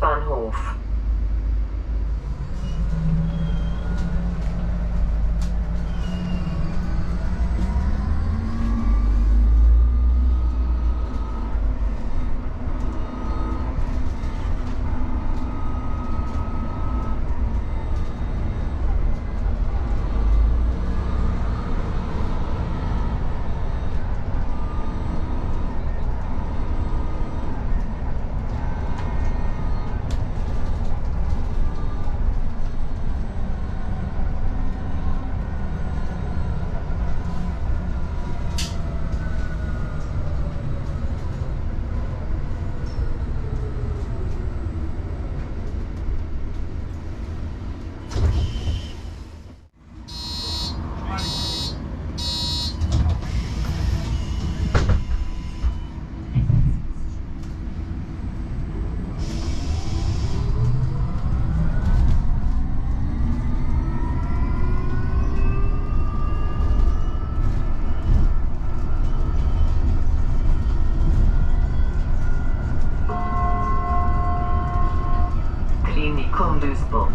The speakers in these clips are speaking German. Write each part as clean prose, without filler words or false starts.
Hauptbahnhof. Duisburg.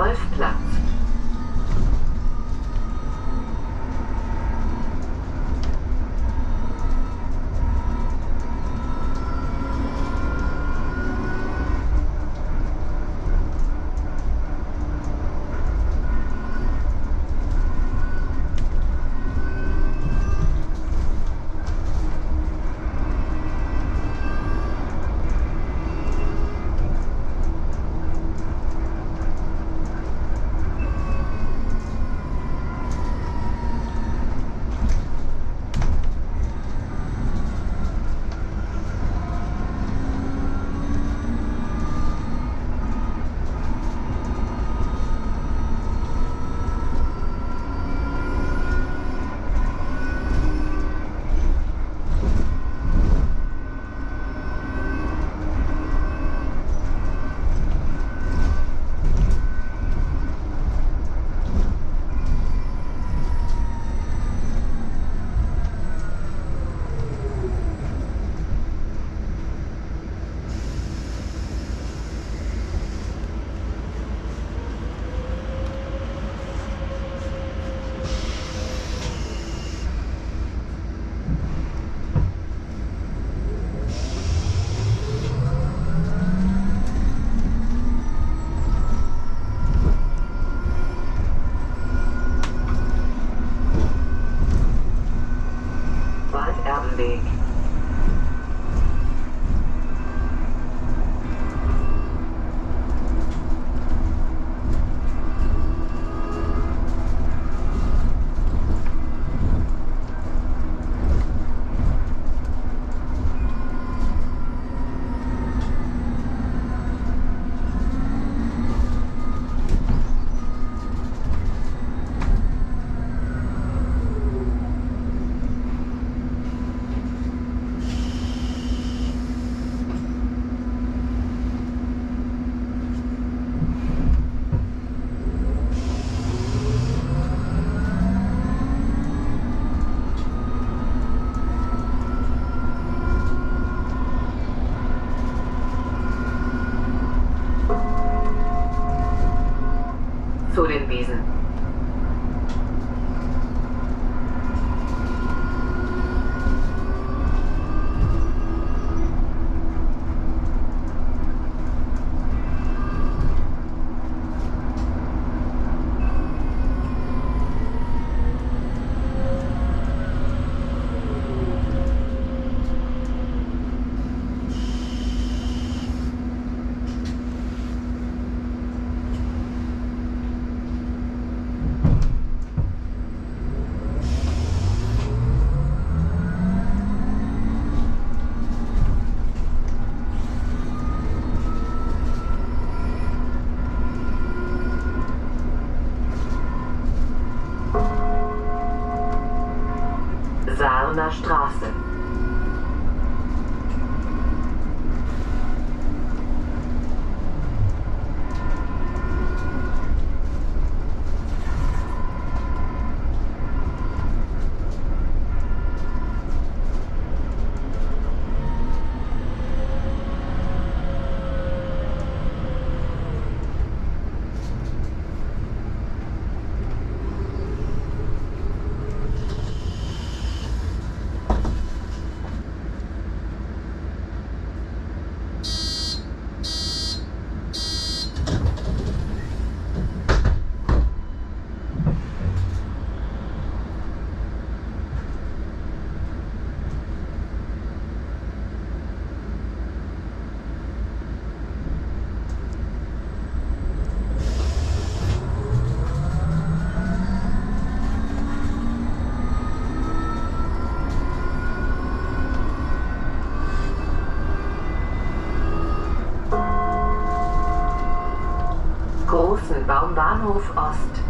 Golfplatz. zu den Wiesen. Saarner Straße. Bahnhof Ost.